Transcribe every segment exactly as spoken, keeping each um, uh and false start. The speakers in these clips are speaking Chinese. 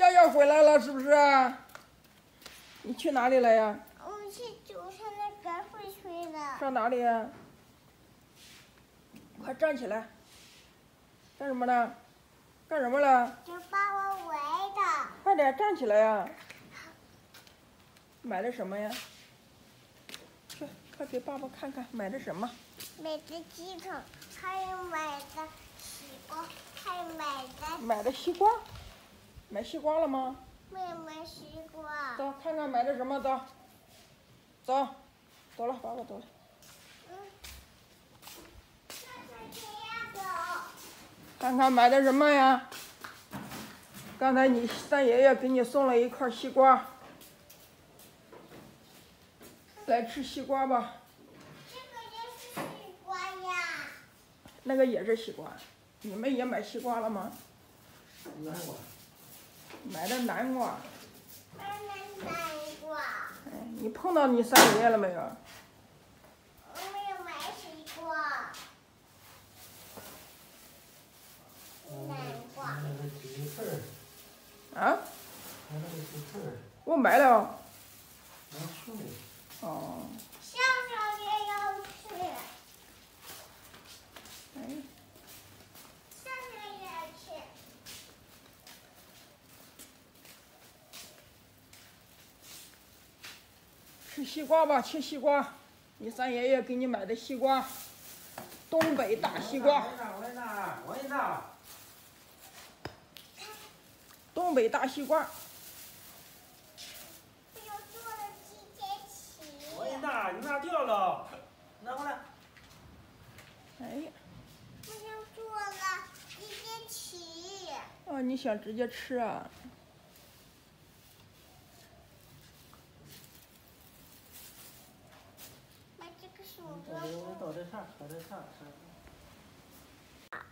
要要回来了，是不是？你去哪里了呀？我们去我上那个会去了。上哪里？快站起来！干什么呢？干什么了？就把我围的。快点站起来呀！买的什么呀？去，快给爸爸看看买的什么。买的鸡腿，还有买的西瓜，还有买的。买的西瓜。 买西瓜了吗？没买西瓜。走，看看买的什么。走，走，走了，爸爸走了。嗯。看看买的什么呀？刚才你三爷爷给你送了一块西瓜，来吃西瓜吧。这个也是西瓜呀。那个也是西瓜，你们也买西瓜了吗？买过。 买的南瓜。买的南瓜。哎，你碰到你三爷爷了没有？我没有买西瓜。南瓜。买了个鸡腿儿。啊？买了个鸡腿儿。我买了。买去了。哦。笑笑也要吃。哎。 吃西瓜吧，吃西瓜。你三爷爷给你买的西瓜，东北大西瓜。东北大西瓜。我要做了几节棋。我给你拿，你拿掉了，拿过来。哎呀。我想做了几节棋。哦，你想直接吃啊？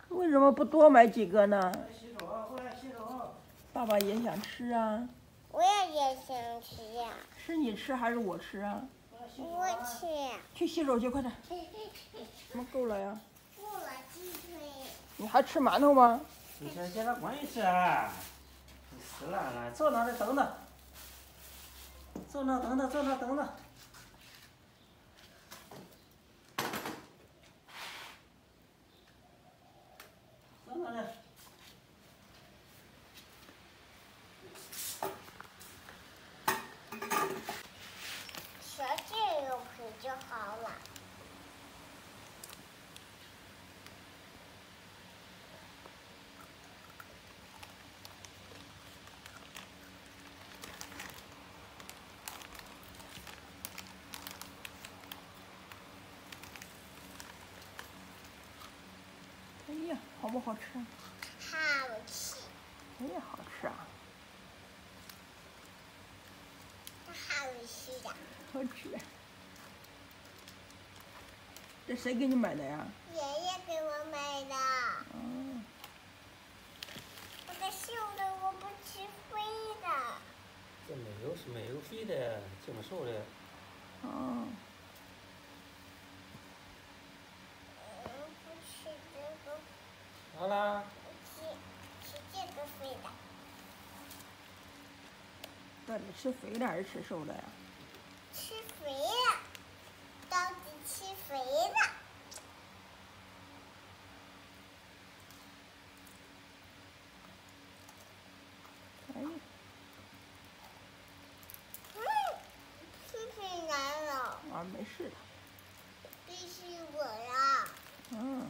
为什么不多买几个呢？爸爸也想吃啊。我也也想吃呀。是你吃还是我吃啊？我吃。去洗手去，快点。怎么够了呀？够了，鸡腿。你还吃馒头吗？你先先把光一吃啊！你死懒了，坐那儿等等。坐那等等，坐那等等。 学这个谱就好了。哎呀，好不好吃？ 好吃，哎呀，好吃啊！好吃的，好吃。这谁给你买的呀？爷爷给我买的。哦。我的瘦的我不吃肥的。这没有是没有肥的，净瘦的。哦。 好啦。吃吃这个肥的。到底吃肥的还是吃瘦的呀？吃肥的，到底吃肥的。哎。嗯，吃肥男了。啊，没事的。必须我呀。嗯。